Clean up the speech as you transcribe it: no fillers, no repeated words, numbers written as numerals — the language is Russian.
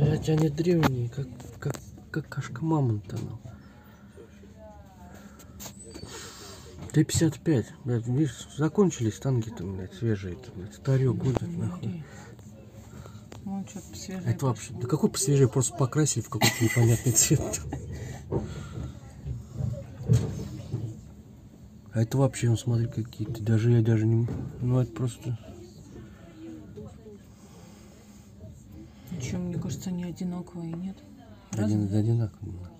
Блять, они древние, как кашка мамонта. 3,55, блядь, видишь, закончились танки-то, блядь, свежие-то, блядь, старье будет, нахуй. Ну, что-то посвежее. Это вообще, да какой посвежее, просто покрасили в какой-то непонятный цвет. А это вообще, ну, смотри, какие-то, даже я даже не... Ну, это просто... Ничего, мне кажется, они одинаковые, нет? Один, одинаковые.